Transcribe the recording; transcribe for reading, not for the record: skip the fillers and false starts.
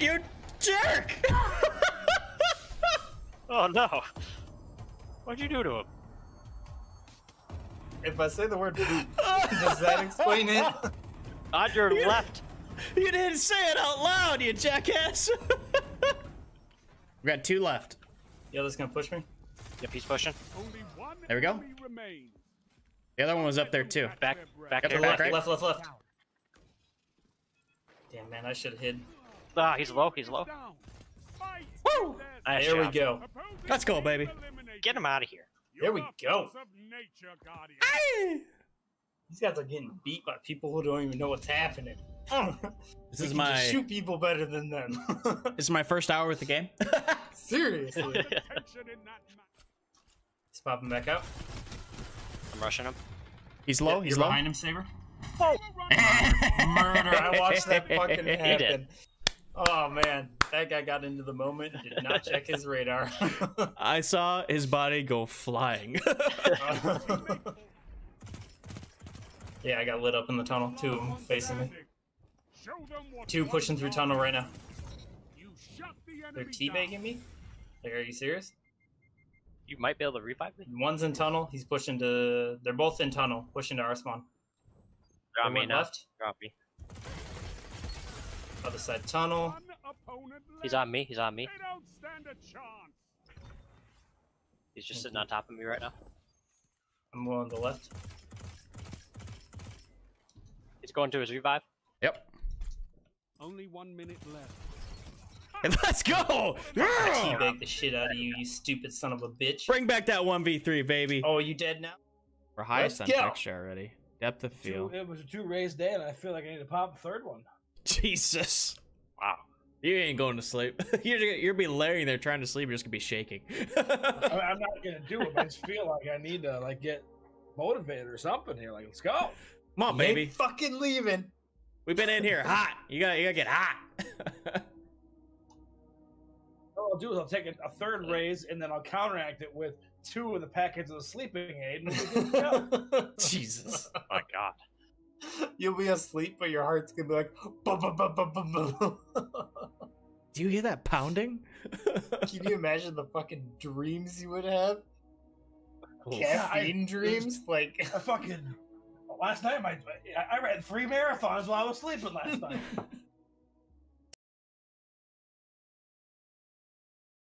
You jerk! Oh no! What'd you do to him? If I say the word poop, does that explain it? On your left. You didn't say it out loud, you jackass! We got two left. The other's gonna push me. Yep, he's pushing. Only one there we go. The other one was up there too. Back, left, right? Left. Damn, man, I should've hid. Ah, he's low. Woo! Nice there job. We go. Let's go, baby. Get him out of here. There we go. Aye. These guys are getting beat by people who don't even know what's happening. This is my shoot people better than them. This is my first hour with the game. Seriously. Let's pop him back up. I'm rushing him. He's low. He's low. Behind him, Saber. Oh. Murder! I watched that fucking happen. He did. Oh man, that guy got into the moment and did not check his radar. I saw his body go flying. Yeah, I got lit up in the tunnel. Two of them facing me. Two pushing through tunnel right now. They're teabagging me? Like, are you serious? You might be able to revive me. One's in tunnel. He's pushing to... They're both in tunnel. Pushing to our spawn. Drop me now. Left. Drop me. Other side tunnel. He's on me. He's on me. He's just sitting on top of me right now. I'm on the left. He's going to his revive. Yep. Only 1 minute left. Let's go! I teabag the shit out of you, you stupid son of a bitch. Bring back that 1v3, baby. Oh, are you dead now? We're highest on texture already. Depth of field. It was a two raised day, and I feel like I need to pop a third one. Jesus. Wow. You ain't going to sleep. You're be laying there trying to sleep. You're just going to be shaking. I mean, I'm not going to do it, but I just feel like I need to like get motivated or something here. Like, let's go. Come on, baby. You ain't fucking leaving. We've been in here hot. You gotta get hot. What I'll do is I'll take a third raise, and then I'll counteract it with two of the packets of the sleeping aid. And we'll Jesus. Oh, my God. You'll be asleep, but your heart's gonna be like, bah, bah, bah, bah, bah, bah. Do you hear that pounding? Can you imagine the fucking dreams you would have? Oh, caffeine dreams? Like, I fucking last night, I ran 3 marathons while I was sleeping last night.